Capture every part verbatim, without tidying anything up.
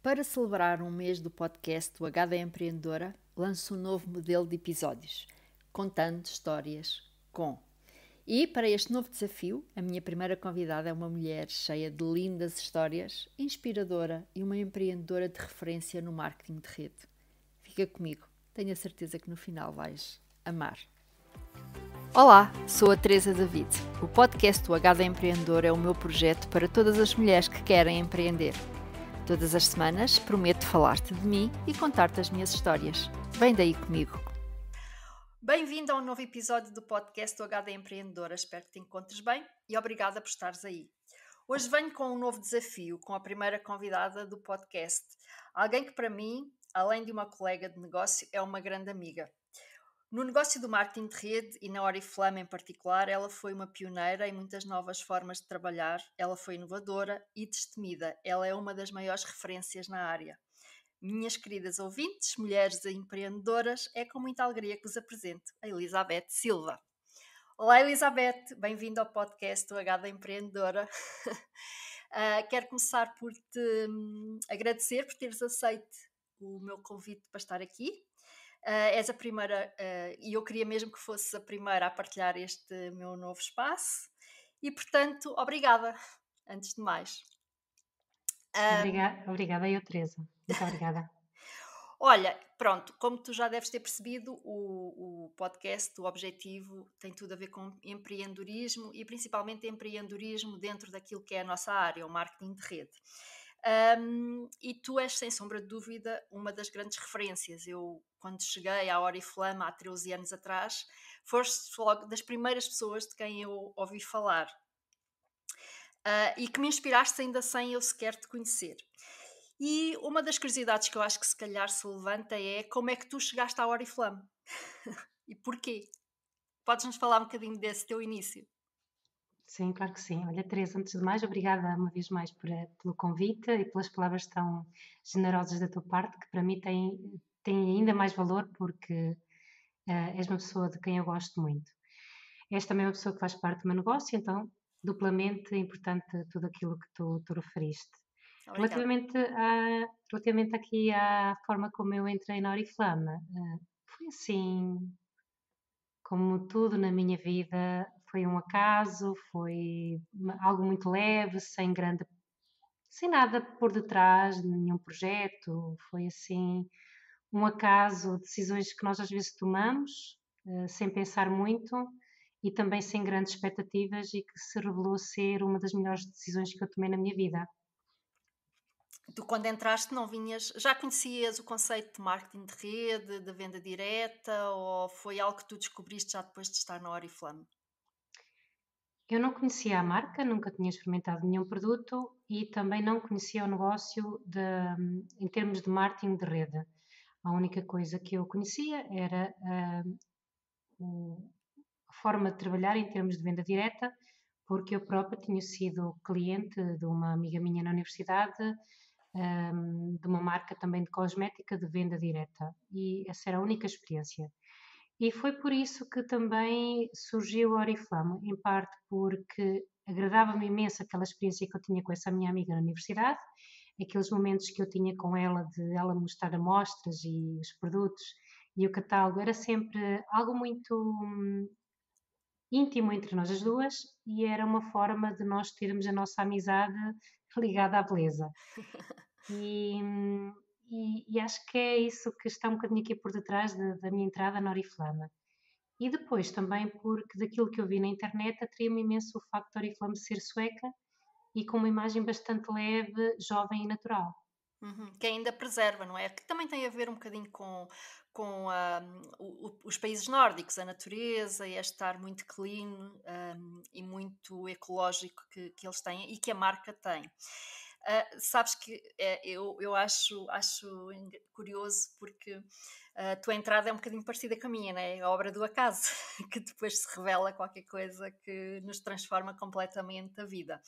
Para celebrar um mês do podcast O H da Empreendedora, lanço um novo modelo de episódios, Contando Histórias Com. E para este novo desafio, a minha primeira convidada é uma mulher cheia de lindas histórias, inspiradora e uma empreendedora de referência no marketing de rede. Fica comigo, tenho a certeza que no final vais amar. Olá, sou a Teresa David. O podcast O H da Empreendedora é o meu projeto para todas as mulheres que querem empreender. Todas as semanas prometo falar-te de mim e contar-te as minhas histórias. Vem daí comigo. Bem-vindo a um novo episódio do podcast O H da Empreendedora. Espero que te encontres bem e obrigada por estares aí. Hoje venho com um novo desafio, com a primeira convidada do podcast. Alguém que para mim, além de uma colega de negócio, é uma grande amiga. No negócio do marketing de rede e na Oriflame em particular, ela foi uma pioneira em muitas novas formas de trabalhar, ela foi inovadora e destemida, ela é uma das maiores referências na área. Minhas queridas ouvintes, mulheres empreendedoras, é com muita alegria que vos apresento a Elisabete Silva. Olá Elisabete, bem-vinda ao podcast O H da Empreendedora. uh, quero começar por te hum, agradecer por teres aceito o meu convite para estar aqui. Uh, és a primeira, uh, e eu queria mesmo que fosses a primeira a partilhar este meu novo espaço e, portanto, obrigada, antes de mais. Uh, obrigada, obrigada eu, Teresa. Muito obrigada. Olha, pronto, como tu já deves ter percebido, o, o podcast, o objetivo, tem tudo a ver com empreendedorismo e principalmente empreendedorismo dentro daquilo que é a nossa área, o marketing de rede. Um, e tu és, sem sombra de dúvida, uma das grandes referências. Eu, quando cheguei à Oriflame há treze anos atrás, foste logo das primeiras pessoas de quem eu ouvi falar uh, e que me inspiraste ainda sem eu sequer te conhecer. E uma das curiosidades que eu acho que se calhar se levanta é como é que tu chegaste à Oriflame e porquê? Podes-nos falar um bocadinho desse teu início? Sim, claro que sim. Olha, Teresa, antes de mais, obrigada uma vez mais por, pelo convite e pelas palavras tão generosas da tua parte, que para mim tem, tem ainda mais valor porque uh, és uma pessoa de quem eu gosto muito. És também uma pessoa que faz parte do meu negócio, então duplamente importante tudo aquilo que tu, tu referiste. Relativamente, a, relativamente aqui à forma como eu entrei na Oriflame, uh, foi assim, como tudo na minha vida. Foi um acaso, foi algo muito leve, sem grande, sem nada por detrás, nenhum projeto. Foi assim um acaso, decisões que nós às vezes tomamos, sem pensar muito e também sem grandes expectativas e que se revelou ser uma das melhores decisões que eu tomei na minha vida. Tu quando entraste não vinhas, já conhecias o conceito de marketing de rede, de venda direta ou foi algo que tu descobriste já depois de estar na Oriflame? Eu não conhecia a marca, nunca tinha experimentado nenhum produto e também não conhecia o negócio de, em termos de marketing de rede. A única coisa que eu conhecia era uh, a forma de trabalhar em termos de venda direta, porque eu própria tinha sido cliente de uma amiga minha na universidade, um, de uma marca também de cosmética de venda direta e essa era a única experiência. E foi por isso que também surgiu a Oriflame, em parte porque agradava-me imenso aquela experiência que eu tinha com essa minha amiga na universidade, aqueles momentos que eu tinha com ela de ela mostrar amostras e os produtos e o catálogo, era sempre algo muito íntimo entre nós as duas e era uma forma de nós termos a nossa amizade ligada à beleza. E... E, e acho que é isso que está um bocadinho aqui por detrás de, da minha entrada na Oriflame. E depois também porque daquilo que eu vi na internet atria-me imenso o facto de a Oriflame ser sueca e com uma imagem bastante leve, jovem e natural. Uhum, que ainda preserva, não é? Que também tem a ver um bocadinho com, com um, o, os países nórdicos, a natureza e a estar muito clean um, e muito ecológico que, que eles têm e que a marca tem. Uh, sabes que é, eu, eu acho, acho curioso porque uh, a tua entrada é um bocadinho parecida com a minha, né? A obra do acaso, que depois se revela qualquer coisa que nos transforma completamente a vida.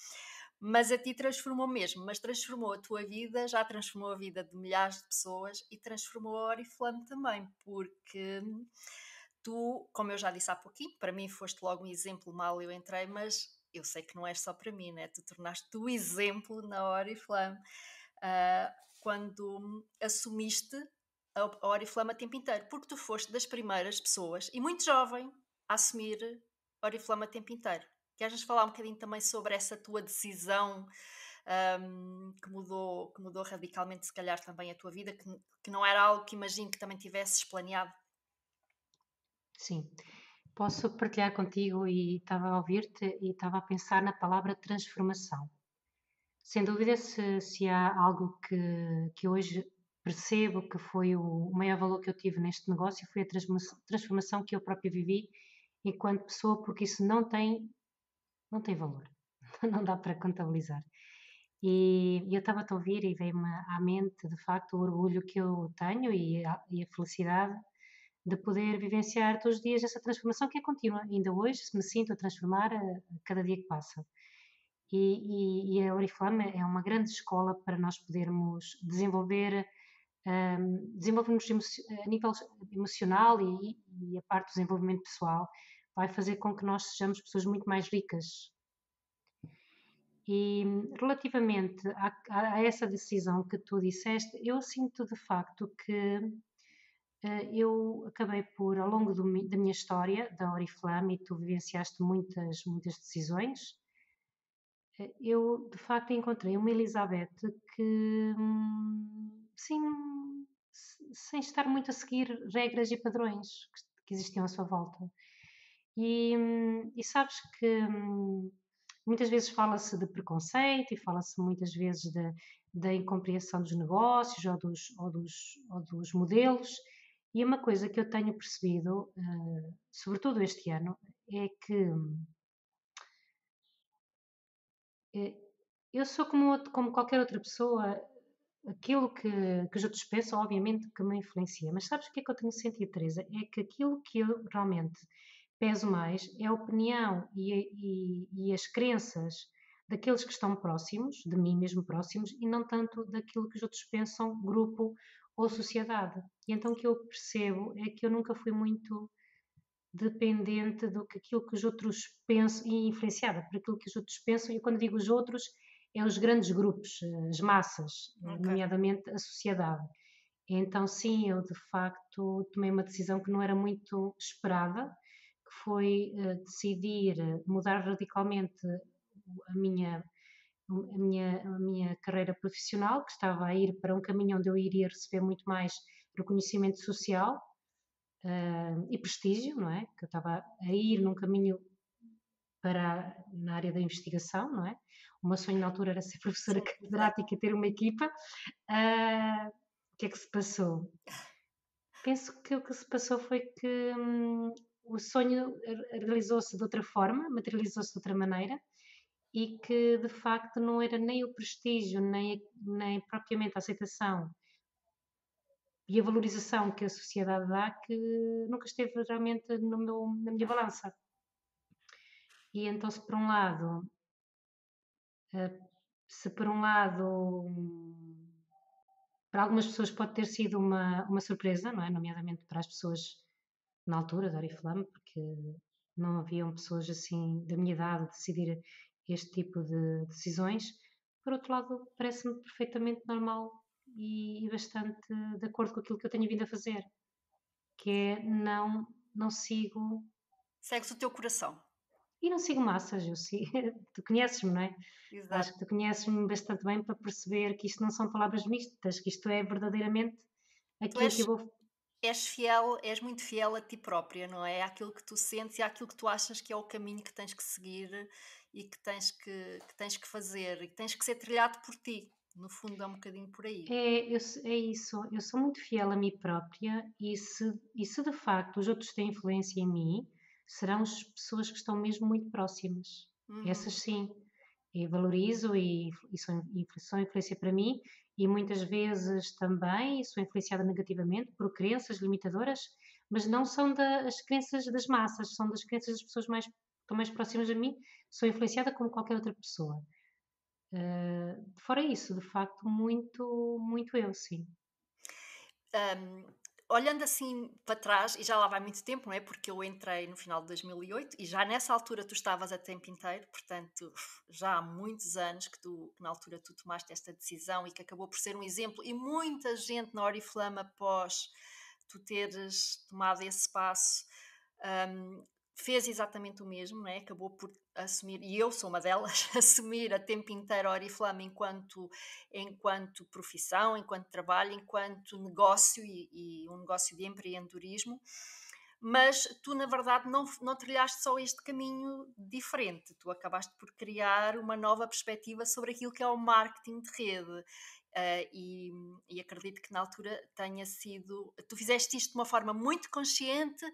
Mas a ti transformou mesmo, mas transformou a tua vida, já transformou a vida de milhares de pessoas e transformou a Oriflame também, porque tu, como eu já disse há pouquinho, para mim foste logo um exemplo mal, eu entrei, mas... Eu sei que não é só para mim, né? Tu tornaste o exemplo na Oriflame. Uh, quando assumiste a Oriflame a tempo inteiro, porque tu foste das primeiras pessoas, e muito jovem, a assumir Oriflame a tempo inteiro. Queres falar um bocadinho também sobre essa tua decisão um, que, mudou, que mudou radicalmente, se calhar, também a tua vida, que, que não era algo que imagino que também tivesses planeado? Sim, posso partilhar contigo, e estava a ouvir-te e estava a pensar na palavra transformação. Sem dúvida, se, se há algo que, que hoje percebo que foi o maior valor que eu tive neste negócio, foi a transformação que eu própria vivi enquanto pessoa, porque isso não tem, não tem valor, não dá para contabilizar. E eu estava a ouvir e veio-me à mente, de facto, o orgulho que eu tenho e a, e a felicidade de poder vivenciar todos os dias essa transformação que é contínua. Ainda hoje me sinto a transformar a cada dia que passa. E, e, e a Oriflame é uma grande escola para nós podermos desenvolver, um, desenvolvermos a nível emocional, e, e a parte do desenvolvimento pessoal vai fazer com que nós sejamos pessoas muito mais ricas. E relativamente a, a essa decisão que tu disseste, eu sinto de facto que uh, eu acabei por, ao longo do, da minha história da Oriflame, e tu vivenciaste muitas, muitas decisões, eu, de facto, encontrei uma Elisabete que, sim, sem estar muito a seguir regras e padrões que existiam à sua volta. E, e sabes que muitas vezes fala-se de preconceito, e fala-se muitas vezes da incompreensão dos negócios ou dos, ou, dos, ou dos modelos. E uma coisa que eu tenho percebido, sobretudo este ano, é que eu sou como, outro, como qualquer outra pessoa. Aquilo que, que os outros pensam, obviamente, que me influencia. Mas sabes o que é que eu tenho sentido, Teresa? É que aquilo que eu realmente peso mais é a opinião e, e, e as crenças daqueles que estão próximos, de mim mesmo próximos, e não tanto daquilo que os outros pensam, grupo ou sociedade. E então o que eu percebo é que eu nunca fui muito dependente do que aquilo que os outros pensam, e influenciada por aquilo que os outros pensam. E quando digo os outros, é os grandes grupos, as massas, okay, nomeadamente a sociedade. Então sim, eu de facto tomei uma decisão que não era muito esperada, que foi uh, decidir mudar radicalmente a minha, a, minha, a minha carreira profissional, que estava a ir para um caminho onde eu iria receber muito mais reconhecimento social, Uh, e prestígio, não é? Que eu estava a ir num caminho para, na área da investigação, não é? O meu sonho na altura era ser professora catedrática e ter uma equipa. Uh, o que é que se passou? Penso que o que se passou foi que hum, o sonho realizou-se de outra forma, materializou-se de outra maneira, e que de facto não era nem o prestígio, nem, nem propriamente a aceitação e a valorização que a sociedade dá, que nunca esteve realmente no meu, na minha balança. E então, se por um lado, se por um lado, para algumas pessoas pode ter sido uma, uma surpresa, não é? Nomeadamente para as pessoas na altura da Oriflame, porque não haviam pessoas assim da minha idade a decidir este tipo de decisões. Por outro lado, parece-me perfeitamente normal e bastante de acordo com aquilo que eu tenho vindo a fazer, que é não, não sigo... Segues o teu coração. E não sigo massas, eu sigo... Tu conheces-me, não é? Exato. Acho que tu conheces-me bastante bem para perceber que isto não são palavras mistas, que isto é verdadeiramente aquilo és, que eu vou... És fiel, és muito fiel a ti própria, não é? Àquilo que tu sentes e àquilo que tu achas que é o caminho que tens que seguir e que tens que, que, tens que fazer, e que tens que ser trilhado por ti. No fundo, é um bocadinho por aí. É, eu, é isso. Eu sou muito fiel a mim própria, e se, e se de facto os outros têm influência em mim, serão as pessoas que estão mesmo muito próximas. Uhum. Essas sim. Eu valorizo e, e são, são influência para mim, e muitas vezes também sou influenciada negativamente por crenças limitadoras, mas não são das crenças das massas, são das crenças das pessoas mais, que estão mais próximas a mim. Sou influenciada como qualquer outra pessoa. Uh, fora isso, de facto, muito, muito eu, sim. Um, olhando assim para trás, e já lá vai muito tempo, não é? Porque eu entrei no final de dois mil e oito e já nessa altura tu estavas a tempo inteiro, portanto já há muitos anos que tu, na altura tu tomaste esta decisão e que acabou por ser um exemplo, e muita gente na Oriflame após tu teres tomado esse passo um, fez exatamente o mesmo, não é? Acabou por assumir, e eu sou uma delas, assumir a tempo inteiro a Oriflame enquanto, enquanto profissão, enquanto trabalho, enquanto negócio e, e um negócio de empreendedorismo. Mas tu, na verdade, não, não trilhaste só este caminho diferente. Tu acabaste por criar uma nova perspectiva sobre aquilo que é o marketing de rede. Uh, e, e acredito que na altura tenha sido... Tu fizeste isto de uma forma muito consciente,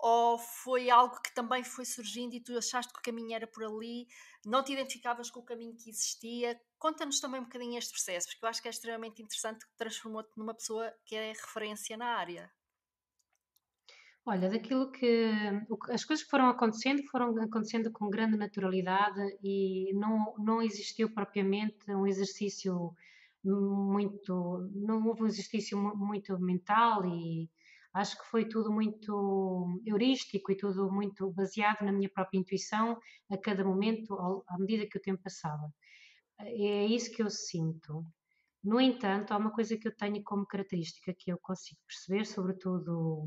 ou foi algo que também foi surgindo e tu achaste que o caminho era por ali, não te identificavas com o caminho que existia? Conta-nos também um bocadinho este processo, porque eu acho que é extremamente interessante, que transformou-te numa pessoa que é referência na área. Olha, daquilo que... As coisas que foram acontecendo, foram acontecendo com grande naturalidade e não, não existiu propriamente um exercício muito... Não houve um exercício muito mental e... Acho que foi tudo muito heurístico e tudo muito baseado na minha própria intuição a cada momento, ao, à medida que o tempo passava. É isso que eu sinto. No entanto, há uma coisa que eu tenho como característica que eu consigo perceber, sobretudo,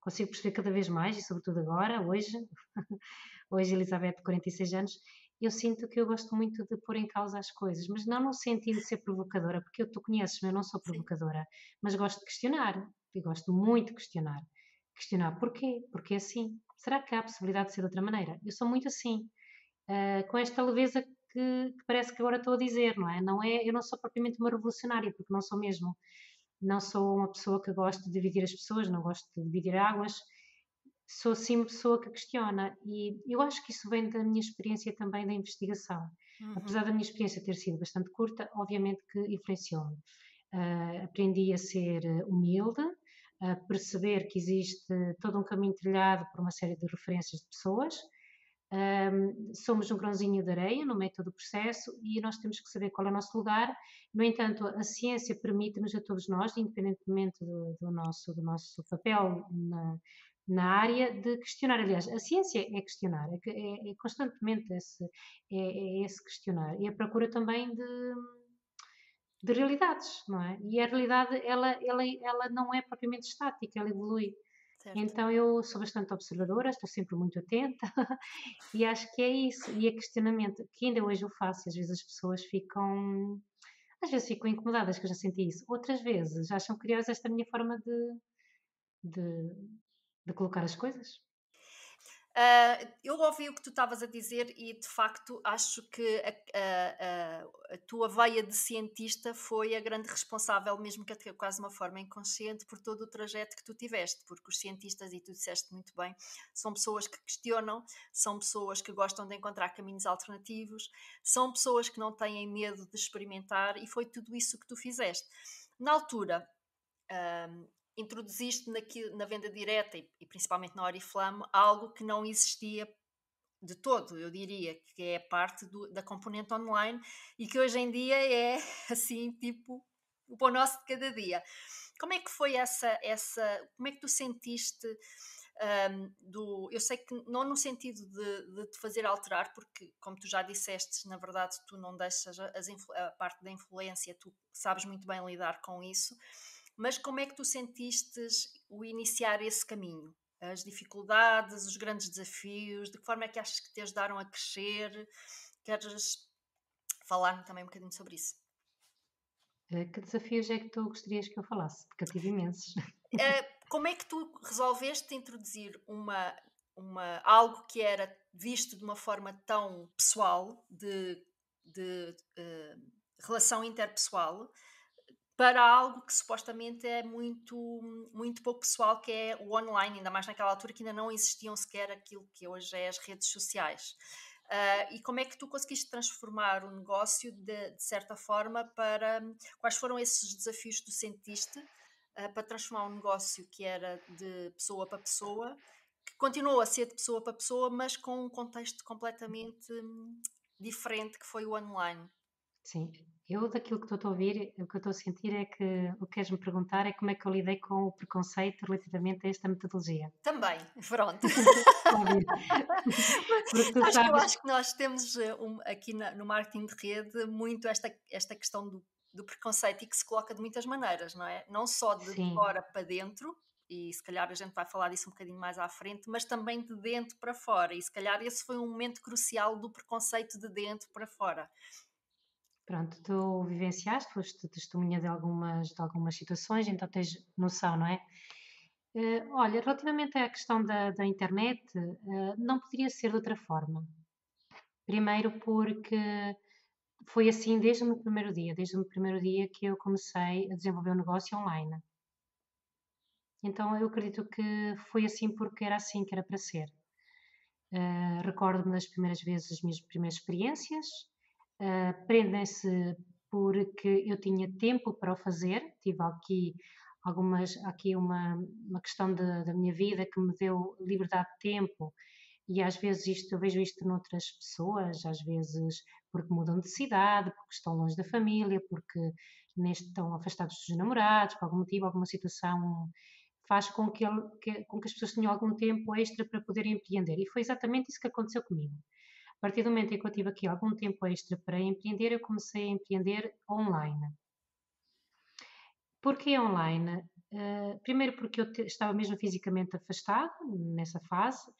consigo perceber cada vez mais e sobretudo agora, hoje, hoje Elisabete, quarenta e seis anos, eu sinto que eu gosto muito de pôr em causa as coisas, mas não no sentido de ser provocadora, porque tu conheces-me, eu não sou provocadora, mas gosto de questionar. Eu gosto muito de questionar. Questionar porquê? Porque é assim. Será que há a possibilidade de ser de outra maneira? Eu sou muito assim, uh, com esta leveza que, que parece que agora estou a dizer, não é? Não é? Eu não sou propriamente uma revolucionária, porque não sou mesmo. Não sou uma pessoa que gosta de dividir as pessoas, não gosto de dividir águas. Sou sim uma pessoa que questiona. E eu acho que isso vem da minha experiência também da investigação. Uhum. Apesar da minha experiência ter sido bastante curta, obviamente que influenciou-me. Uh, aprendi a ser humilde, a perceber que existe todo um caminho trilhado por uma série de referências de pessoas. Um, somos um grãozinho de areia no meio de todo o processo e nós temos que saber qual é o nosso lugar. No entanto, a ciência permite-nos a todos nós, independentemente do, do, nosso, do nosso papel na, na área, de questionar. Aliás, a ciência é questionar, é, é, é constantemente esse, é, é esse questionar. E a procura também de... de realidades, não é? E a realidade, ela, ela, ela não é propriamente estática, ela evolui. Certo. Então eu sou bastante observadora, estou sempre muito atenta e acho que é isso. E é questionamento, que ainda hoje eu faço, às vezes as pessoas ficam, às vezes ficam incomodadas, que eu já senti isso. Outras vezes acham curiosa esta minha forma de, de, de colocar as coisas. Uh, eu ouvi o que tu estavas a dizer e de facto acho que a, a, a tua veia de cientista foi a grande responsável, mesmo que até quase uma forma inconsciente, por todo o trajeto que tu tiveste, porque os cientistas, e tu disseste muito bem, são pessoas que questionam, são pessoas que gostam de encontrar caminhos alternativos, são pessoas que não têm medo de experimentar, e foi tudo isso que tu fizeste. Na altura... Um, introduziste naquilo, na venda direta e, e principalmente na Oriflame, algo que não existia de todo, eu diria, que é parte do, da componente online e que hoje em dia é assim, tipo, o pão nosso de cada dia. Como é que foi essa, essa como é que tu sentiste um, do, eu sei que não no sentido de, de te fazer alterar, porque como tu já disseste, na verdade tu não deixas as, a parte da influência, tu sabes muito bem lidar com isso. Mas como é que tu sentistes o iniciar esse caminho? As dificuldades, os grandes desafios, de que forma é que achas que te ajudaram a crescer? Queres falar-me também um bocadinho sobre isso? Que desafios é que tu gostarias que eu falasse? Porque eu tive imensos. Como é que tu resolveste introduzir uma, uma, algo que era visto de uma forma tão pessoal, de, de uh, relação interpessoal, para algo que supostamente é muito, muito pouco pessoal, que é o online, ainda mais naquela altura que ainda não existiam sequer aquilo que hoje é as redes sociais. Uh, e como é que tu conseguiste transformar o negócio, de, de certa forma, para... Quais foram esses desafios que tu sentiste uh, para transformar um negócio que era de pessoa para pessoa, que continuou a ser de pessoa para pessoa, mas com um contexto completamente diferente, que foi o online? Sim. Eu, daquilo que estou a ouvir, o que eu estou a sentir é que o que queres-me perguntar é como é que eu lidei com o preconceito relativamente a esta metodologia. Também, pronto. Mas, acho, sabes... que eu acho que nós temos um, aqui na, no marketing de rede muito esta, esta questão do, do preconceito e que se coloca de muitas maneiras, não é? Não só de Sim. fora para dentro, e se calhar a gente vai falar disso um bocadinho mais à frente, mas também de dentro para fora. E se calhar esse foi um momento crucial do preconceito de dentro para fora. Pronto, tu vivenciaste, foste testemunha de algumas, de algumas situações, então tens noção, não é? Uh, olha, relativamente à questão da, da internet, uh, não poderia ser de outra forma. Primeiro porque foi assim desde o meu primeiro dia, desde o meu primeiro dia que eu comecei a desenvolver um negócio online. Então eu acredito que foi assim porque era assim que era para ser. Uh, recordo-me das primeiras vezes, as minhas primeiras experiências. Uh, prendem-se porque eu tinha tempo para o fazer, tive aqui, algumas, aqui uma, uma questão de, da minha vida que me deu liberdade de tempo e às vezes isto, eu vejo isto noutras pessoas, às vezes porque mudam de cidade, porque estão longe da família, porque neste, estão afastados dos namorados, por algum motivo, alguma situação faz com que, ele, que, com que as pessoas tenham algum tempo extra para poderem empreender e foi exatamente isso que aconteceu comigo. A partir do momento em que eu tive aqui algum tempo extra para empreender, eu comecei a empreender online. Porquê online? Uh, primeiro porque eu te, estava mesmo fisicamente afastada nessa fase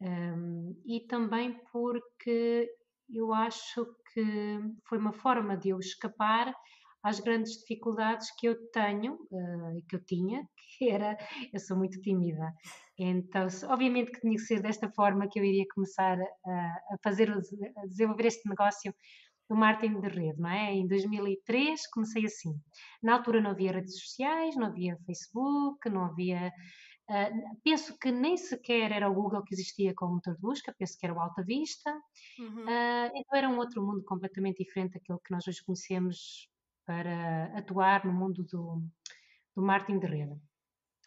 um, e também porque eu acho que foi uma forma de eu escapar às grandes dificuldades que eu tenho e uh, que eu tinha, que era, eu sou muito tímida. Então, obviamente que tinha que ser desta forma que eu iria começar a, a fazer, a desenvolver este negócio do marketing de rede, não é? Em dois mil e três comecei assim. Na altura não havia redes sociais, não havia Facebook, não havia... Uh, penso que nem sequer era o Google que existia como motor de busca, penso que era o Alta Vista. Uhum. Uh, então era um outro mundo completamente diferente daquele que nós hoje conhecemos para atuar no mundo do, do marketing de rede.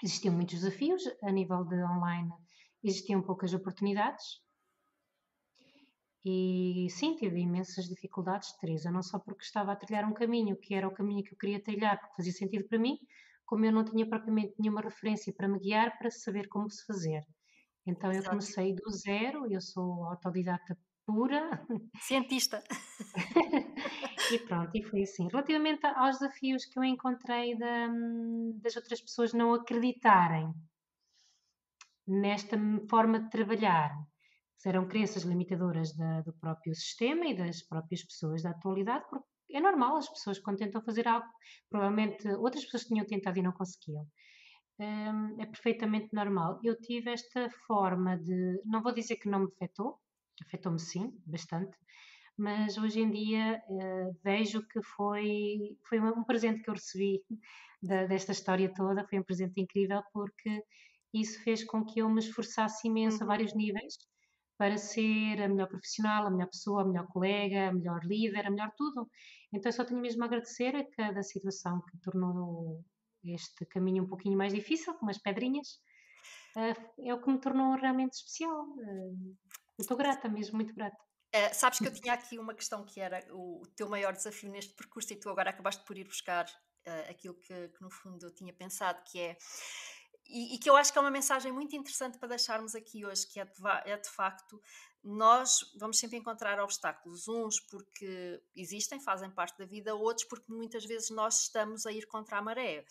Existiam muitos desafios, a nível de online existiam poucas oportunidades e sim, tive imensas dificuldades, Teresa, não só porque estava a trilhar um caminho, que era o caminho que eu queria trilhar, porque fazia sentido para mim, como eu não tinha propriamente nenhuma referência para me guiar, para saber como se fazer. Então eu comecei do zero, eu sou autodidata pura. Cientista. E pronto, e foi assim. Relativamente aos desafios que eu encontrei da, das outras pessoas não acreditarem nesta forma de trabalhar, serão crenças limitadoras da, do próprio sistema e das próprias pessoas da atualidade, porque é normal, as pessoas quando tentam fazer algo, provavelmente outras pessoas tinham tentado e não conseguiam. Hum, é perfeitamente normal. Eu tive esta forma de, não vou dizer que não me afetou, afetou-me sim, bastante, mas hoje em dia uh, vejo que foi, foi um presente que eu recebi da, desta história toda, foi um presente incrível porque isso fez com que eu me esforçasse imenso uhum. a vários níveis para ser a melhor profissional, a melhor pessoa, a melhor colega, a melhor líder, a melhor tudo. Então eu só tenho mesmo a agradecer a cada situação que tornou este caminho um pouquinho mais difícil, com umas pedrinhas, uh, é o que me tornou realmente especial. Uh, eu estou grata mesmo, muito grata. Uh, sabes que eu tinha aqui uma questão que era o, o teu maior desafio neste percurso e tu agora acabaste por ir buscar uh, aquilo que, que no fundo eu tinha pensado que é, e, e que eu acho que é uma mensagem muito interessante para deixarmos aqui hoje, que é de, é de facto nós vamos sempre encontrar obstáculos, uns porque existem, fazem parte da vida, outros porque muitas vezes nós estamos a ir contra a maré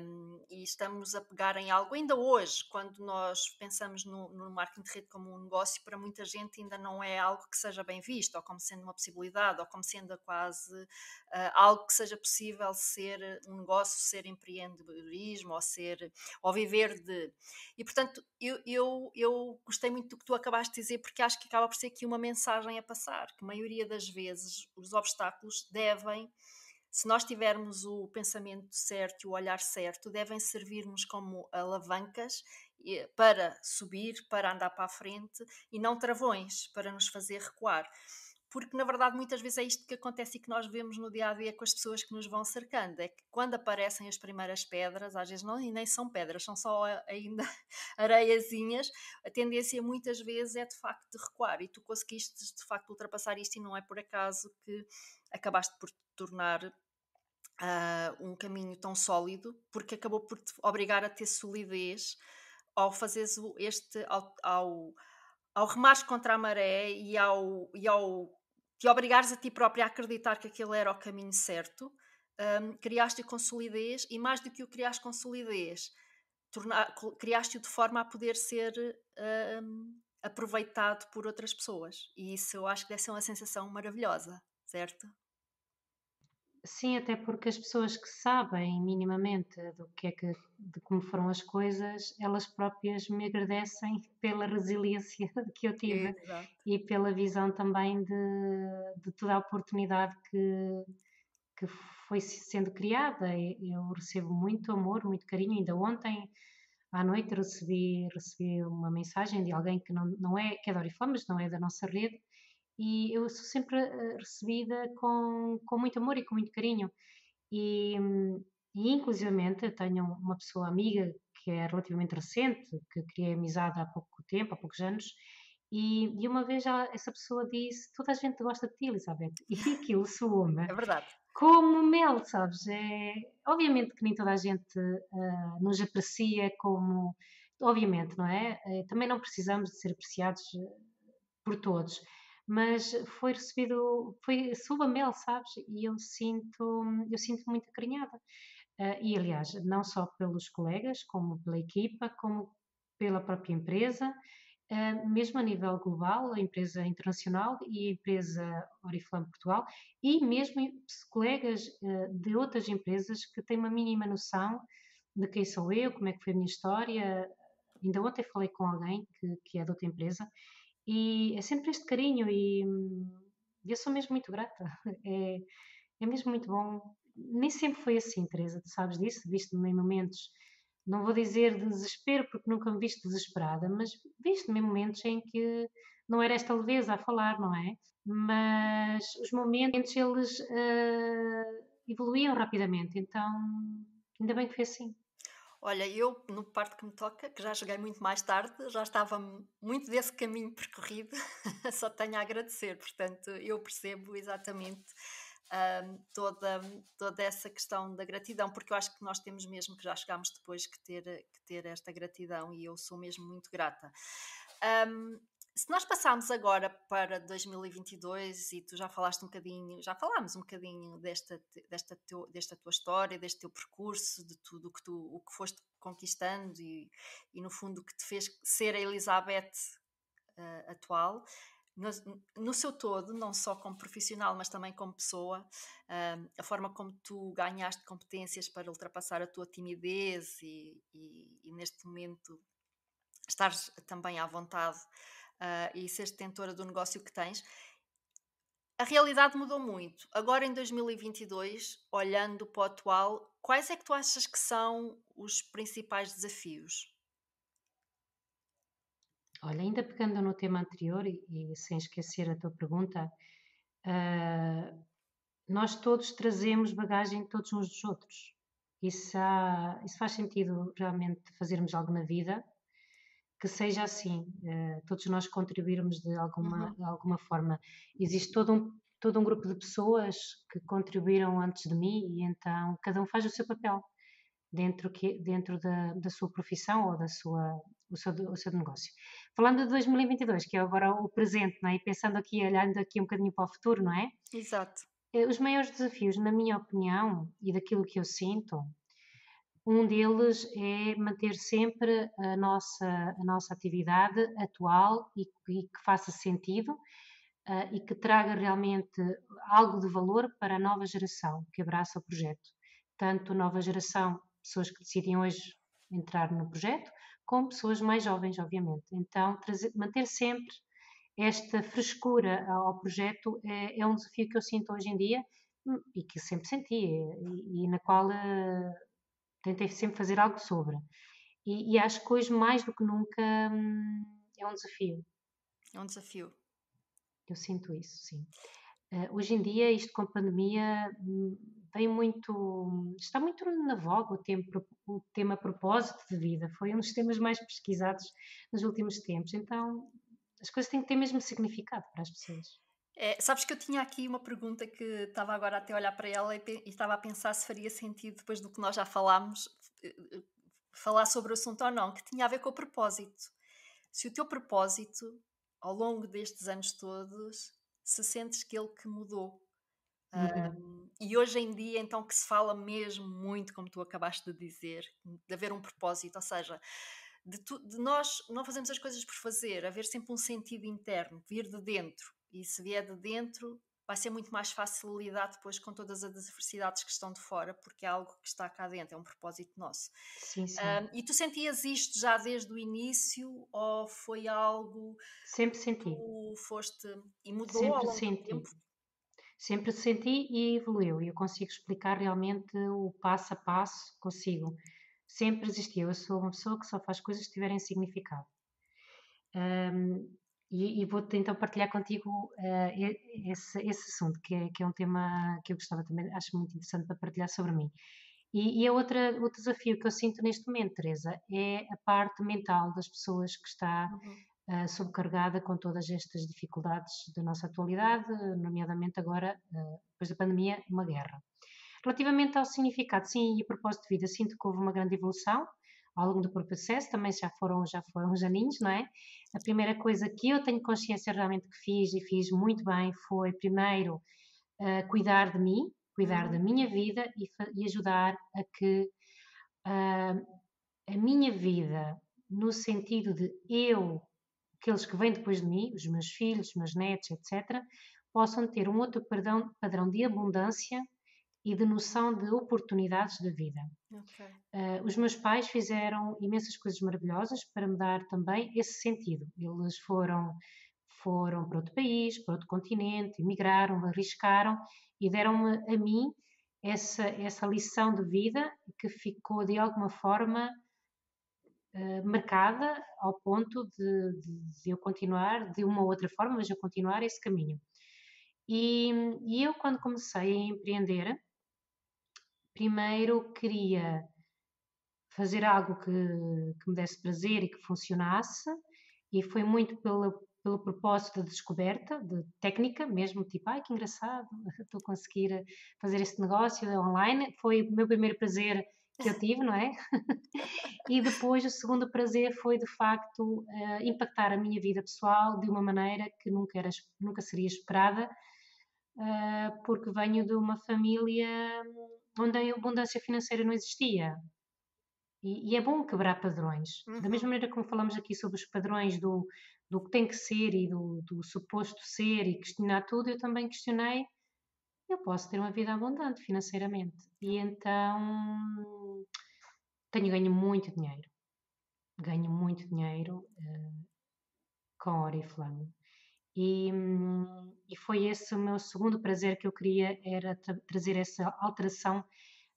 um, e estamos a pegar em algo. Ainda hoje, quando nós pensamos no, no marketing de rede como um negócio, para muita gente ainda não é algo que seja bem visto, ou como sendo uma possibilidade, ou como sendo quase uh, algo que seja possível ser um negócio, ser empreendedorismo, ou, ser, ou viver de... E, portanto, eu, eu, eu gostei muito do que tu acabaste de dizer, porque acho que acaba por ser aqui uma mensagem a passar, que a maioria das vezes os obstáculos devem, se nós tivermos o pensamento certo e o olhar certo, devem servir-nos como alavancas para subir, para andar para a frente e não travões para nos fazer recuar. Porque, na verdade, muitas vezes é isto que acontece e que nós vemos no dia-a-dia com as pessoas que nos vão cercando. É que quando aparecem as primeiras pedras, às vezes não, nem são pedras, são só ainda areiazinhas, a tendência muitas vezes é, de facto, de recuar. E tu conseguiste, de facto, ultrapassar isto e não é por acaso que acabaste por tornar uh, um caminho tão sólido, porque acabou por te obrigar a ter solidez ao fazeres este, ao, ao, ao remares contra a maré e ao, e ao te obrigares a ti própria a acreditar que aquele era o caminho certo. Um, criaste com solidez, e mais do que o criaste com solidez, criaste-o de forma a poder ser um, aproveitado por outras pessoas, e isso eu acho que deve ser uma sensação maravilhosa, certo? Sim, até porque as pessoas que sabem minimamente do que é que, de como foram as coisas, elas próprias me agradecem pela resiliência que eu tive. Exato. E pela visão também de, de toda a oportunidade que, que foi sendo criada. Eu recebo muito amor, muito carinho. Ainda ontem à noite recebi, recebi uma mensagem de alguém que não, não é, que é da Oriflame, mas não é da nossa rede, e eu sou sempre recebida com, com muito amor e com muito carinho. E, e inclusivamente, eu tenho uma pessoa amiga que é relativamente recente, que criei amizade há pouco tempo, há poucos anos, e, e uma vez já essa pessoa disse: toda a gente gosta de ti, Elisabete. E aquilo soou-me. É verdade. Como mel, sabes? É, obviamente que nem toda a gente uh, nos aprecia como... Obviamente, não é? Uh, também não precisamos de ser apreciados por todos. Mas foi recebido... Foi sob a mel, sabes? E eu sinto, eu sinto-me muito acarinhada. Uh, e, aliás, não só pelos colegas, como pela equipa, como pela própria empresa... Uh, mesmo a nível global, a empresa internacional e a empresa Oriflame Portugal, e mesmo colegas uh, de outras empresas que têm uma mínima noção de quem sou eu, como é que foi a minha história. Ainda ontem falei com alguém que, que é de outra empresa, e é sempre este carinho, e hum, eu sou mesmo muito grata. É, é mesmo muito bom. Nem sempre foi assim, Teresa, tu sabes disso, viste-me em momentos... Não vou dizer desespero, porque nunca me viste desesperada, mas viste-me em momentos em que não era esta leveza a falar, não é? Mas os momentos, eles uh, evoluíam rapidamente, então ainda bem que foi assim. Olha, eu, no parte que me toca, que já cheguei muito mais tarde, já estava muito desse caminho percorrido, só tenho a agradecer, portanto, eu percebo exatamente... Um, toda, toda essa questão da gratidão, porque eu acho que nós temos mesmo que já chegámos depois que ter, que ter esta gratidão, e eu sou mesmo muito grata. Um, se nós passarmos agora para dois mil e vinte e dois, e tu já falaste um bocadinho, já falámos um bocadinho desta, desta, teu, desta tua história, deste teu percurso, de tudo que tu, o que foste conquistando e, e no fundo o que te fez ser a Elisabete uh, atual. No, no seu todo, não só como profissional, mas também como pessoa, um, a forma como tu ganhaste competências para ultrapassar a tua timidez e, e, e neste momento estares também à vontade uh, e seres detentora do negócio que tens. A realidade mudou muito. Agora, em dois mil e vinte e dois, olhando para o atual, quais é que tu achas que são os principais desafios? Olha, ainda pegando no tema anterior e, e sem esquecer a tua pergunta, uh, nós todos trazemos bagagem todos uns dos outros. Isso, há, isso faz sentido realmente fazermos algo na vida que seja assim, uh, todos nós contribuirmos de alguma, uhum. de alguma forma. Existe todo um, todo um grupo de pessoas que contribuíram antes de mim, e então cada um faz o seu papel dentro, que, dentro da, da sua profissão ou da sua... O seu, o seu negócio. Falando de dois mil e vinte e dois, que é agora o presente, não é? E pensando aqui, olhando aqui um bocadinho para o futuro, não é? Exato. Os maiores desafios, na minha opinião, e daquilo que eu sinto, um deles é manter sempre a nossa, a nossa atividade atual e, e que faça sentido uh, e que traga realmente algo de valor para a nova geração que abraça o projeto. Tanto nova geração, pessoas que decidem hoje entrar no projeto, com pessoas mais jovens, obviamente. Então, trazer, manter sempre esta frescura ao projeto é, é um desafio que eu sinto hoje em dia e que sempre senti, e, e na qual uh, tentei sempre fazer algo sobre. E, e acho que hoje, mais do que nunca, hum, é um desafio. É um desafio. Eu sinto isso, sim. Uh, hoje em dia, isto com a pandemia... Hum, Tem muito, está muito na voga o, tempo, o tema propósito de vida. Foi um dos temas mais pesquisados nos últimos tempos. Então, as coisas têm que ter mesmo significado para as pessoas. É, sabes que eu tinha aqui uma pergunta que estava agora até a olhar para ela e, pe- e estava a pensar se faria sentido, depois do que nós já falámos, eh, eh, falar sobre o assunto ou não, que tinha a ver com o propósito. Se o teu propósito, ao longo destes anos todos, se sentes que ele que mudou. Uhum. Um, e hoje em dia, então, que se fala mesmo muito, como tu acabaste de dizer, de haver um propósito, ou seja... De, tu, de nós não fazemos as coisas por fazer, haver sempre um sentido interno, vir de dentro, e se vier de dentro vai ser muito mais fácil lidar depois com todas as adversidades que estão de fora, porque é algo que está cá dentro, é um propósito nosso. Sim, sim. Um, e tu sentias isto já desde o início, ou foi algo sempre senti que tu foste e mudou sempre ao longo senti. do tempo? Sempre senti e evoluiu, e eu consigo explicar realmente o passo a passo, consigo. Sempre existiu. Eu sou uma pessoa que só faz coisas que tiverem significado. Um, e, e vou-te então partilhar contigo uh, esse, esse assunto, que é, que é um tema que eu gostava também, acho muito interessante para partilhar sobre mim. E, e a outra, outro desafio que eu sinto neste momento, Teresa, é a parte mental das pessoas que está uhum. uh, sobrecarregada com todas estas dificuldades da nossa atualidade, nomeadamente agora, uh, depois da pandemia, uma guerra. Relativamente ao significado, sim, e propósito de vida, sinto que houve uma grande evolução ao longo do processo, também já foram, já foram uns aninhos, não é? A primeira coisa que eu tenho consciência realmente que fiz, e fiz muito bem, foi primeiro uh, cuidar de mim, cuidar da minha vida e, e ajudar a que uh, a minha vida, no sentido de eu, aqueles que vêm depois de mim, os meus filhos, os meus netos, etcétera, possam ter um outro padrão, padrão de abundância e de noção de oportunidades da vida. Okay. Uh, os meus pais fizeram imensas coisas maravilhosas para me dar também esse sentido. Eles foram, foram para outro país, para outro continente, emigraram, arriscaram e deram-me a mim essa, essa lição de vida que ficou de alguma forma uh, marcada ao ponto de, de, de eu continuar, de uma ou outra forma, mas eu continuar esse caminho. E, e eu quando comecei a empreender, primeiro queria fazer algo que, que me desse prazer e que funcionasse, e foi muito pelo, pelo propósito da descoberta, de técnica mesmo, tipo, ai que engraçado, estou a conseguir fazer este negócio online, foi o meu primeiro prazer que eu tive, não é? E depois o segundo prazer foi de facto impactar a minha vida pessoal de uma maneira que nunca, era, nunca seria esperada, porque venho de uma família... onde a abundância financeira não existia. E, e é bom quebrar padrões. Uhum. Da mesma maneira como falamos aqui sobre os padrões do, do que tem que ser e do, do suposto ser e questionar tudo, eu também questionei, eu posso ter uma vida abundante financeiramente. E então, tenho ganho muito dinheiro. Ganho muito dinheiro uh, com a Oriflame. E, e foi esse o meu segundo prazer que eu queria, era tra- trazer essa alteração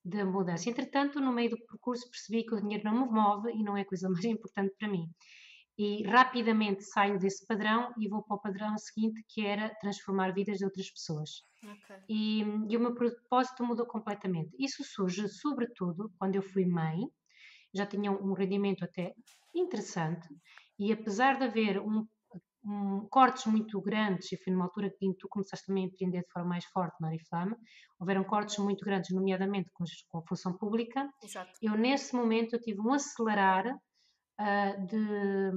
da mudança. Entretanto, no meio do percurso percebi que o dinheiro não me move e não é a coisa mais importante para mim. E rapidamente saio desse padrão e vou para o padrão seguinte, que era transformar vidas de outras pessoas. Okay. E, e o meu propósito mudou completamente. Isso surge sobretudo quando eu fui mãe, já tinha um rendimento até interessante, e apesar de haver um Um, cortes muito grandes, e foi numa altura que tu começaste também a empreender de forma mais forte na Oriflame, houveram cortes muito grandes, nomeadamente com, com a função pública. Exato. Eu nesse momento eu tive um acelerar uh, de,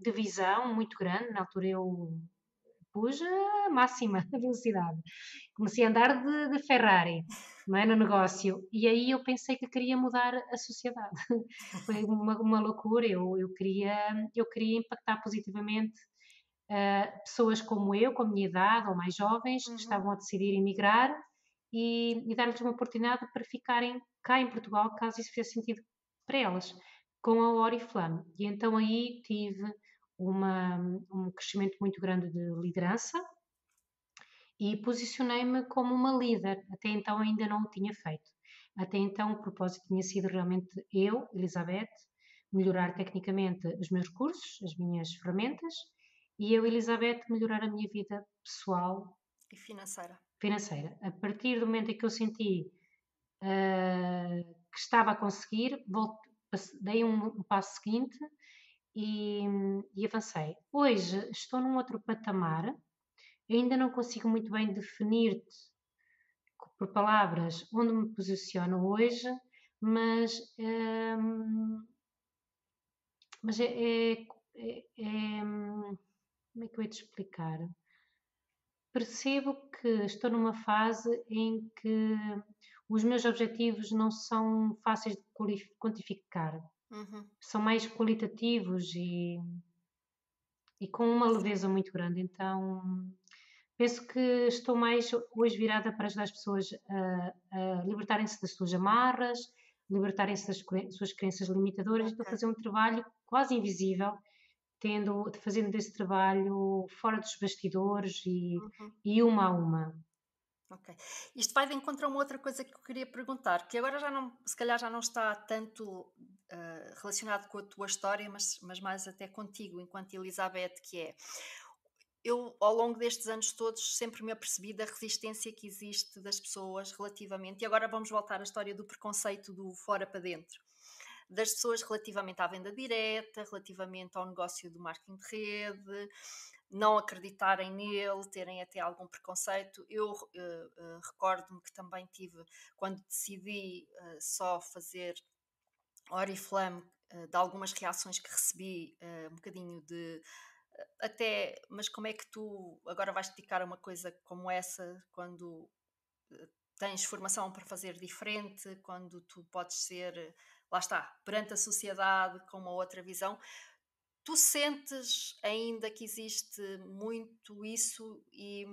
de visão muito grande, na altura eu pus a máxima velocidade, comecei a andar de, de Ferrari, não é, no negócio, e aí eu pensei que queria mudar a sociedade, foi uma, uma loucura, eu, eu, queria, eu queria impactar positivamente uh, pessoas como eu, com a minha idade ou mais jovens, uhum. que estavam a decidir emigrar e, e dar-lhes uma oportunidade para ficarem cá em Portugal, caso isso fizesse sentido para elas, com a Oriflame. E então aí tive... Uma, um crescimento muito grande de liderança e posicionei-me como uma líder. Até então ainda não o tinha feito. Até então o propósito tinha sido realmente eu, Elisabete, melhorar tecnicamente os meus recursos, as minhas ferramentas, e eu, Elisabete, melhorar a minha vida pessoal e financeira. financeira. A partir do momento em que eu senti uh, que estava a conseguir, voltei, dei um, um passo seguinte E, e avancei. Hoje estou num outro patamar eu ainda não consigo muito bem definir-te por palavras onde me posiciono hoje, mas, hum, mas é, é, é, é, como é que eu ia te explicar? Percebo que estou numa fase em que os meus objetivos não são fáceis de quantificar, uhum. São mais qualitativos e, e com uma leveza muito grande, então penso que estou mais hoje virada para ajudar as pessoas a, a libertarem-se das suas amarras, libertarem-se das suas crenças limitadoras, okay. Estou a fazer um trabalho quase invisível, Tendo, fazendo desse trabalho fora dos bastidores e, uhum. e uma a uma. Ok. Isto vai de encontro a uma outra coisa que eu queria perguntar, que agora já não, se calhar já não está tanto uh, relacionado com a tua história, mas, mas mais até contigo, enquanto Elisabete, que é... Eu, ao longo destes anos todos, sempre me apercebi da resistência que existe das pessoas relativamente... E agora vamos voltar à história do preconceito do fora para dentro. Das pessoas relativamente à venda direta, relativamente ao negócio do marketing de rede, não acreditarem nele, terem até algum preconceito. Eu uh, uh, recordo-me que também tive, quando decidi uh, só fazer Oriflame, uh, de algumas reações que recebi, uh, um bocadinho de... Uh, até, mas como é que tu agora vais dedicar a uma coisa como essa, quando uh, tens formação para fazer diferente, quando tu podes ser... Lá está, perante a sociedade, com uma outra visão. Tu sentes ainda que existe muito isso e,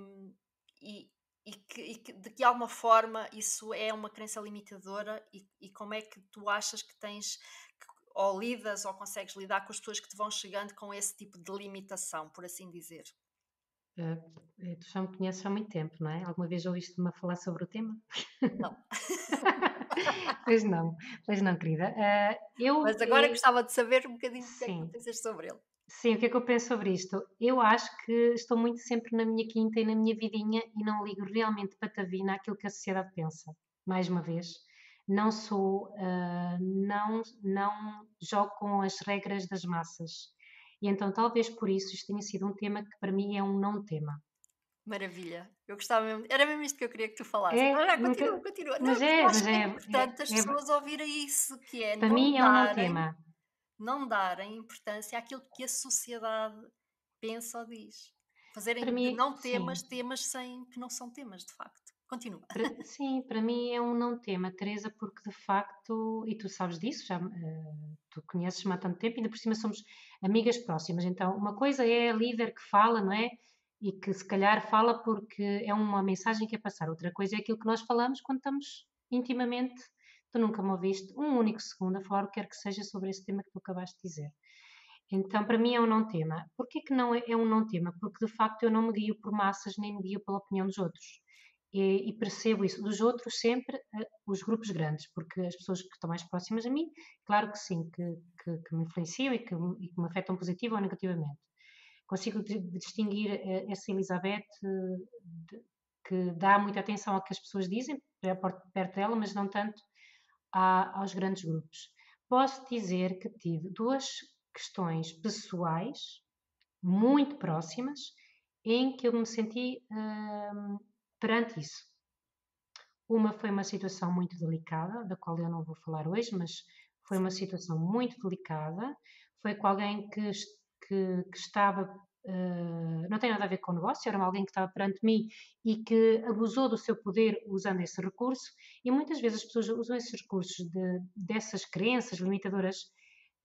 e, e, que, e que de que alguma forma isso é uma crença limitadora e, e como é que tu achas que tens, que, ou lidas ou consegues lidar com as pessoas que te vão chegando com esse tipo de limitação, por assim dizer? Uh, tu já me conheces há muito tempo, não é? Alguma vez ouviste-me falar sobre o tema? Não. Pois não, pois não, querida. Uh, eu, Mas agora eu... gostava de saber um bocadinho o que é que pensas sobre ele. Sim, o que é que eu penso sobre isto? Eu acho que estou muito sempre na minha quinta e na minha vidinha e não ligo realmente patavina àquilo que a sociedade pensa. Mais uma vez, não sou, uh, não, não jogo com as regras das massas. E então talvez por isso isto tenha sido um tema que para mim é um não tema. Maravilha, eu gostava mesmo, era mesmo isto que eu queria que tu falasses. É, ah, continua, nunca... continua. Não, mas é, mas é, é importante é, as pessoas é... ouvirem isso, que é, para não, mim é um darem, tema. não darem importância àquilo que a sociedade pensa ou diz. Fazerem para mim, não temas, sim. temas sem que não são temas, de facto. Continua. Para, sim, para mim é um não tema, Teresa, porque de facto, e tu sabes disso, já uh, tu conheces-me há tanto tempo, ainda por cima somos amigas próximas, então uma coisa é a líder que fala, não é? E que se calhar fala porque é uma mensagem que é passar. Outra coisa é aquilo que nós falamos quando estamos intimamente, tu nunca me ouviste um único segundo a falar o que quer que seja sobre esse tema que tu acabaste de dizer. Então, para mim é um não tema. Porquê que não é, é um não tema? Porque, de facto, eu não me guio por massas, nem me guio pela opinião dos outros. E, e percebo isso. Dos outros, sempre os grupos grandes, porque as pessoas que estão mais próximas a mim, claro que sim, que, que, que me influenciam e que, e que me afetam positivo ou negativamente. Consigo distinguir essa Elisabete que dá muita atenção ao que as pessoas dizem, perto dela, mas não tanto aos grandes grupos. Posso dizer que tive duas questões pessoais, muito próximas, em que eu me senti hum, perante isso. Uma foi uma situação muito delicada, da qual eu não vou falar hoje, mas foi uma situação muito delicada. Foi com alguém que... Que, que estava, uh, não tem nada a ver com o negócio, era alguém que estava perante mim e que abusou do seu poder usando esse recurso, e muitas vezes as pessoas usam esses recursos de, dessas crenças limitadoras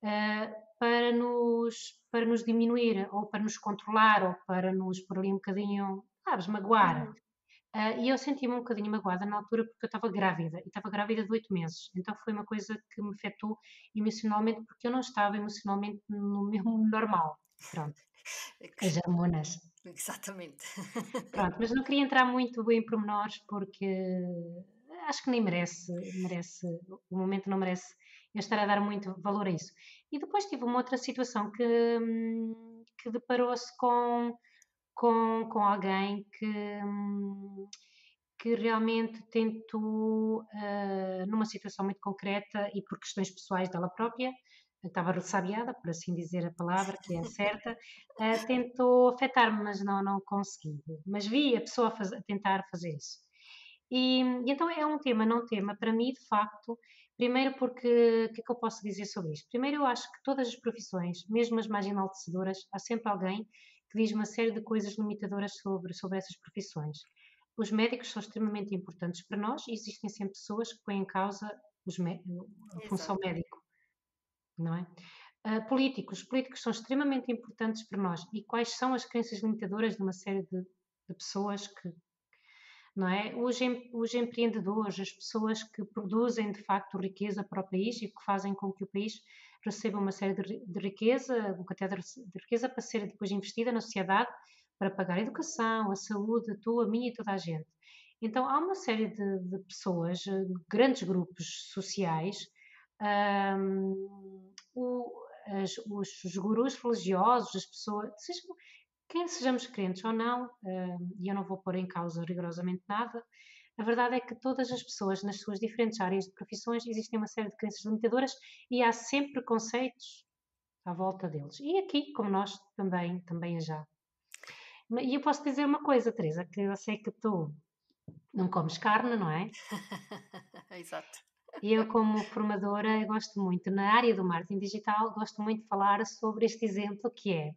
uh, para, nos, para nos diminuir, ou para nos controlar, ou para nos por ali um bocadinho, sabes, magoar. Uh, e eu senti-me um bocadinho magoada na altura porque eu estava grávida, e estava grávida de oito meses. Então foi uma coisa que me afetou emocionalmente, porque eu não estava emocionalmente no meu normal. Pronto, as hormonas. Exatamente. Pronto, mas não queria entrar muito em pormenores porque acho que nem merece, merece, o momento não merece eu estar a dar muito valor a isso. E depois tive uma outra situação que, que deparou-se com... Com, com alguém que, que realmente tentou, uh, numa situação muito concreta e por questões pessoais dela própria, eu estava ressabiada, por assim dizer a palavra, que é certa, uh, tentou afetar-me, mas não, não consegui. Mas vi a pessoa faz, tentar fazer isso. E, e então é um tema, não tema, para mim, de facto, primeiro porque, o que é que eu posso dizer sobre isto? Primeiro, eu acho que todas as profissões, mesmo as mais enaltecedoras, há sempre alguém que diz uma série de coisas limitadoras sobre, sobre essas profissões. Os médicos são extremamente importantes para nós e existem sempre pessoas que põem em causa os a função médica, não é? Uh, políticos. Os políticos são extremamente importantes para nós. E quais são as crenças limitadoras de uma série de, de pessoas que, não é? Os, em, os empreendedores, as pessoas que produzem de facto riqueza para o país e que fazem com que o país receba uma série de, de riqueza, uma quantidade de riqueza para ser depois investida na sociedade, para pagar a educação, a saúde, a tua, a minha e toda a gente. Então, há uma série de, de pessoas, grandes grupos sociais, um, o, as, os, os gurus religiosos, as pessoas, seja, quem sejamos crentes ou não, e um, eu não vou pôr em causa rigorosamente nada, a verdade é que todas as pessoas, nas suas diferentes áreas de profissões, existem uma série de crenças limitadoras e há sempre conceitos à volta deles. E aqui, como nós, também, também já. E eu posso dizer uma coisa, Teresa, que eu sei que tu não comes carne, não é? Exato. E eu, como formadora, eu gosto muito, na área do marketing digital, gosto muito de falar sobre este exemplo que é,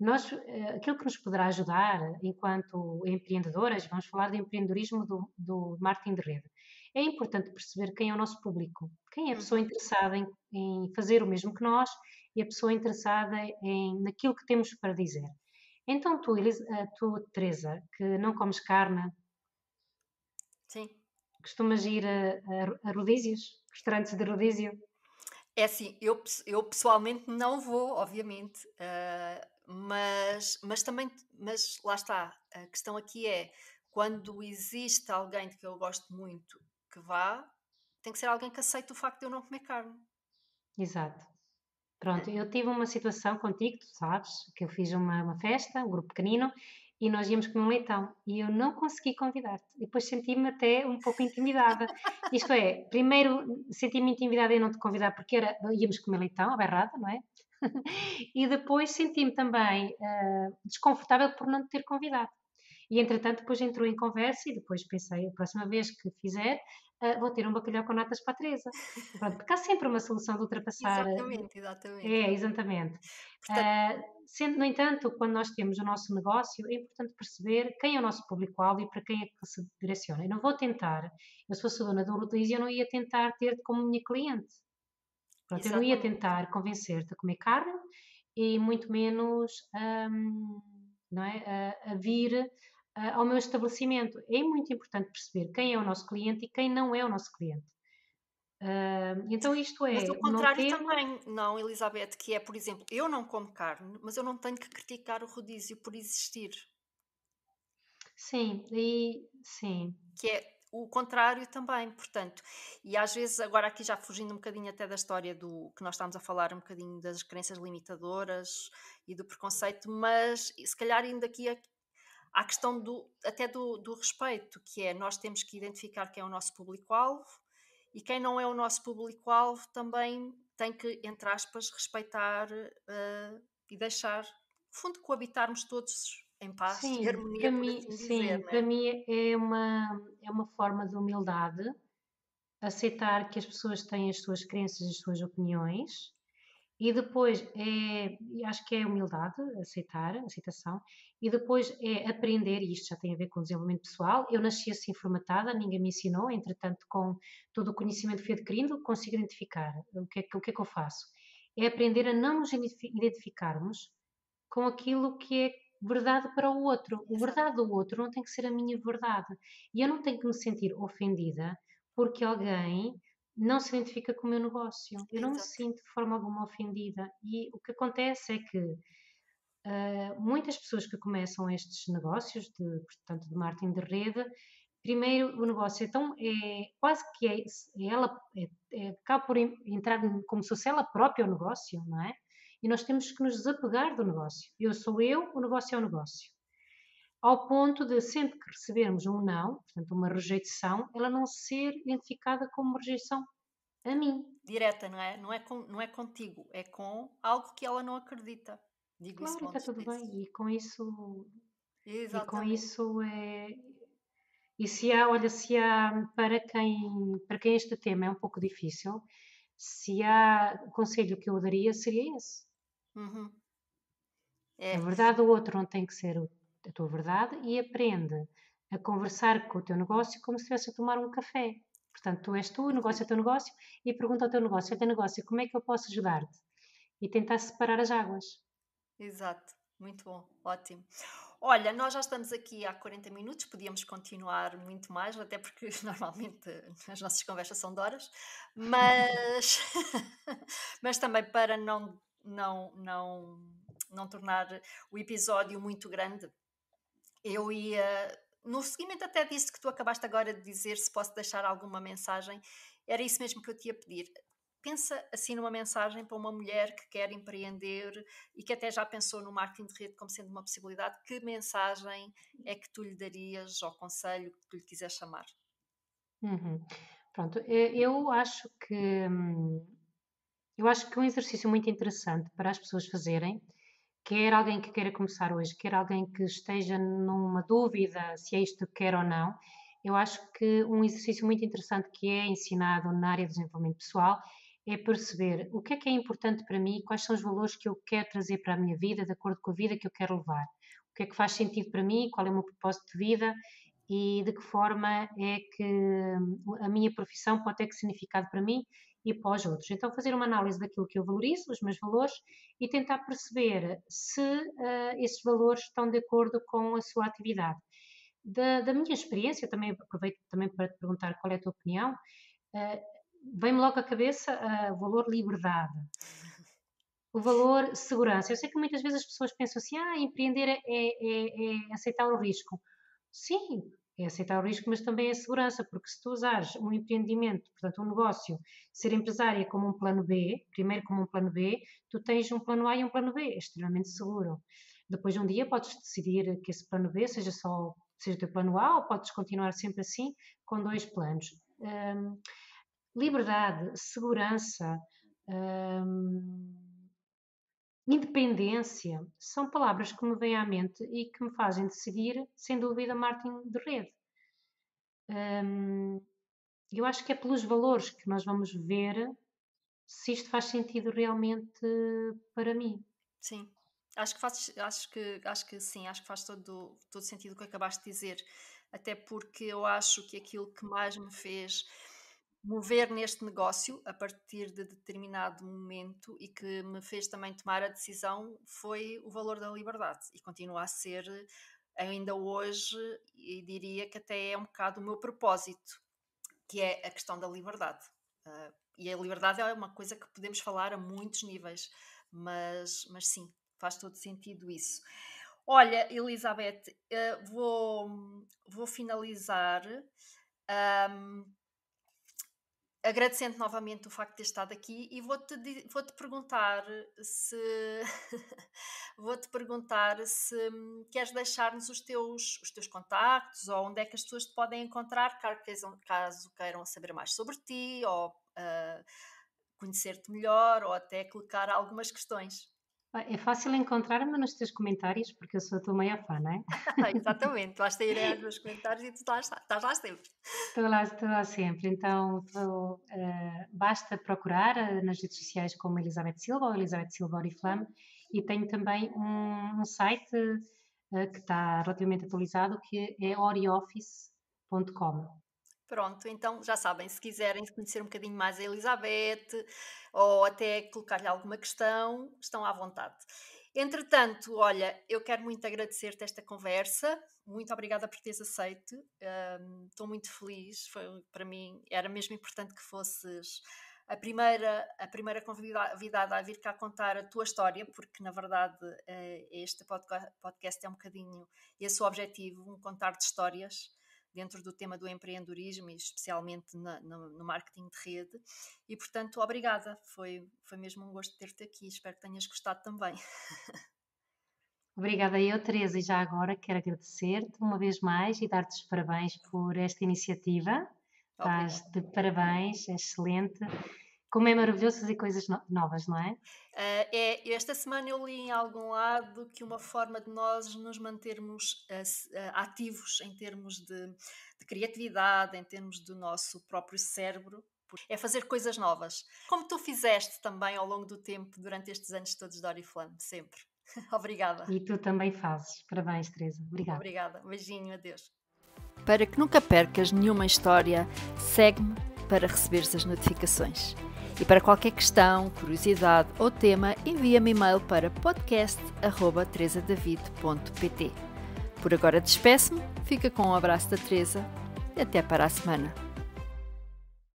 nós, aquilo que nos poderá ajudar enquanto empreendedoras, vamos falar de empreendedorismo do, do marketing de rede, é importante perceber quem é o nosso público, quem é a pessoa interessada em, em fazer o mesmo que nós e a pessoa interessada em, naquilo que temos para dizer. Então, tu, Elis, tu, Teresa, que não comes carne, sim, costumas ir a, a, a rodízios, restaurantes de rodízio? É assim, eu, eu pessoalmente não vou, obviamente, uh, mas, mas também, mas lá está, a questão aqui é, quando existe alguém que eu gosto muito que vá, tem que ser alguém que aceite o facto de eu não comer carne. Exato. Pronto, eu tive uma situação contigo, tu sabes, que eu fiz uma, uma festa, um grupo pequenino, e nós íamos comer um leitão, e eu não consegui convidar-te. Depois senti-me até um pouco intimidada. Isto é, primeiro senti-me intimidada em não te convidar, porque era, íamos comer leitão, a berrada, não é? E depois senti-me também uh, desconfortável por não te ter convidado. E, entretanto, depois entrou em conversa e depois pensei, a próxima vez que fizer, Uh, vou ter um bacalhau com natas para a Teresa. Pronto, porque há sempre uma solução de ultrapassar. Exatamente, exatamente. É, exatamente. Portanto, uh, sendo, no entanto, quando nós temos o nosso negócio, é importante perceber quem é o nosso público-alvo e para quem é que se direciona. Eu não vou tentar, eu se fosse dona de um rodízio, eu não ia tentar ter-te como minha cliente. Pronto, eu não ia tentar convencer-te a comer carne e muito menos um, não é, a, a vir ao meu estabelecimento. É muito importante perceber quem é o nosso cliente e quem não é o nosso cliente. Uh, então isto é... Mas o contrário ter... também, não, Elisabete, que é, por exemplo, eu não como carne, mas eu não tenho que criticar o rodízio por existir. Sim, e sim. Que é o contrário também, portanto. E às vezes, agora aqui já fugindo um bocadinho até da história do que nós estamos a falar, um bocadinho das crenças limitadoras e do preconceito, mas se calhar ainda aqui... A... Há a questão do, até do, do respeito, que é nós temos que identificar quem é o nosso público-alvo e quem não é o nosso público-alvo também tem que, entre aspas, respeitar uh, e deixar, no fundo, coabitarmos todos em paz, sim, e harmonia. Para mim, assim sim, dizer, para é? mim é uma, é uma forma de humildade aceitar que as pessoas têm as suas crenças e as suas opiniões. E depois, é, acho que é humildade, aceitar, aceitação. E depois é aprender, e isto já tem a ver com desenvolvimento pessoal. Eu nasci assim formatada, ninguém me ensinou. Entretanto, com todo o conhecimento que fui adquirindo, consigo identificar o que, é, o que é que eu faço. É aprender a não nos identificarmos com aquilo que é verdade para o outro. A verdade do outro não tem que ser a minha verdade. E eu não tenho que me sentir ofendida porque alguém... não se identifica com o meu negócio. Eu não, exato, me sinto de forma alguma ofendida. E o que acontece é que uh, muitas pessoas que começam estes negócios, de, portanto, de marketing de rede, primeiro o negócio é tão... É, quase que é, ela é, é, acaba por entrar como se fosse ela própria o negócio, não é? E nós temos que nos desapegar do negócio. Eu sou eu, o negócio é o negócio. Ao ponto de sempre que recebermos um não, portanto uma rejeição, ela não ser identificada como rejeição. A mim. Direta, não é? Não é, com, não é contigo, é com algo que ela não acredita. Digo claro, isso está tudo disse. Bem. E com isso... Exatamente. E com isso é... E se há, olha, se há, para quem, para quem este tema é um pouco difícil, se há um conselho que eu daria, seria esse. Uhum. É. A verdade do outro não tem que ser a tua verdade e aprende a conversar com o teu negócio como se estivesse a tomar um café. Portanto, tu és tu, o negócio é o teu negócio e pergunta ao teu negócio, é teu negócio, como é que eu posso ajudar-te? E tentar separar as águas. Exato, muito bom, ótimo. Olha, nós já estamos aqui há quarenta minutos, podíamos continuar muito mais, até porque normalmente as nossas conversas são de horas, mas, mas também para não, não, não, não tornar o episódio muito grande, eu ia, no seguimento até disso que tu acabaste agora de dizer, se posso deixar alguma mensagem, era isso mesmo que eu te ia pedir. Pensa assim numa mensagem para uma mulher que quer empreender e que até já pensou no marketing de rede como sendo uma possibilidade. Que mensagem é que tu lhe darias ao conselho que tu lhe quiseres chamar? Uhum. Pronto, eu acho que eu acho que é um exercício muito interessante para as pessoas fazerem, quer alguém que queira começar hoje, quer alguém que esteja numa dúvida se é isto que quer ou não. Eu acho que um exercício muito interessante que é ensinado na área do desenvolvimento pessoal é perceber o que é que é importante para mim, quais são os valores que eu quero trazer para a minha vida, de acordo com a vida que eu quero levar. O que é que faz sentido para mim, qual é o meu propósito de vida e de que forma é que a minha profissão pode ter que significado para mim e para os outros. Então, fazer uma análise daquilo que eu valorizo, os meus valores, e tentar perceber se uh, esses valores estão de acordo com a sua atividade. Da, da minha experiência, também aproveito também para te perguntar qual é a tua opinião, uh, vem-me logo à cabeça o uh, valor liberdade, o valor segurança. Eu sei que muitas vezes as pessoas pensam assim, ah, empreender é, é, é aceitar o risco. Sim, é aceitar o risco, mas também é segurança, porque se tu usares um empreendimento, portanto um negócio, ser empresária como um plano B, primeiro como um plano B, tu tens um plano A e um plano B, é extremamente seguro. Depois um dia podes decidir que esse plano B seja só, seja o teu plano A, ou podes continuar sempre assim com dois planos. Um, Liberdade, segurança, hum, independência são palavras que me vêm à mente e que me fazem decidir, sem dúvida, marketing de rede. Hum, eu acho que é pelos valores que nós vamos ver se isto faz sentido realmente para mim. Sim, acho que, faz, acho que, acho que sim, acho que faz todo todo sentido o que acabaste de dizer, até porque eu acho que aquilo que mais me fez mover neste negócio a partir de determinado momento e que me fez também tomar a decisão foi o valor da liberdade e continua a ser ainda hoje, e diria que até é um bocado o meu propósito, que é a questão da liberdade. Uh, e a liberdade é uma coisa que podemos falar a muitos níveis, mas, mas sim, faz todo sentido isso. Olha, Elisabete, uh, vou, vou finalizar um, agradecendo novamente o facto de ter estado aqui e vou-te vou-te perguntar se vou-te perguntar se queres deixar-nos os teus, os teus contactos ou onde é que as pessoas te podem encontrar caso queiram saber mais sobre ti ou uh, conhecer-te melhor ou até colocar algumas questões. É fácil encontrar-me nos teus comentários porque eu sou a tua maior fã, não é? Exatamente, basta ir aos meus comentários e tu estás, estás lá sempre. Estou lá, estou lá sempre, então tu, uh, basta procurar uh, nas redes sociais como Elisabete Silva ou Elisabete Silva Oriflame, e tenho também um, um site uh, que está relativamente atualizado que é orioffice ponto com. Pronto, então já sabem, se quiserem conhecer um bocadinho mais a Elisabete ou até colocar-lhe alguma questão, estão à vontade. Entretanto, olha, eu quero muito agradecer-te esta conversa, muito obrigada por teres aceito, um, estou muito feliz, foi, para mim era mesmo importante que fosses a primeira, a primeira convidada a vir cá contar a tua história, porque na verdade este podcast é um bocadinho esse o objetivo, um contar de histórias dentro do tema do empreendedorismo e especialmente na, no, no marketing de rede e, portanto, obrigada, foi, foi mesmo um gosto ter-te aqui, espero que tenhas gostado também. Obrigada eu, Teresa, e já agora quero agradecer-te uma vez mais e dar-te os parabéns por esta iniciativa. Estás de parabéns, é excelente. Como é maravilhoso fazer coisas no novas, não é? Uh, é? Esta semana eu li em algum lado que uma forma de nós nos mantermos uh, uh, ativos em termos de, de criatividade, em termos do nosso próprio cérebro, é fazer coisas novas. Como tu fizeste também ao longo do tempo, durante estes anos todos de Oriflame, sempre. Obrigada. E tu também fazes. Parabéns, Teresa. Obrigada. Obrigada. Um beijinho, adeus. Para que nunca percas nenhuma história, segue-me para receberes as notificações. E para qualquer questão, curiosidade ou tema, envia-me e-mail para podcast arroba teresa david ponto pt. Por agora despeço-me, fica com um abraço da Teresa e até para a semana.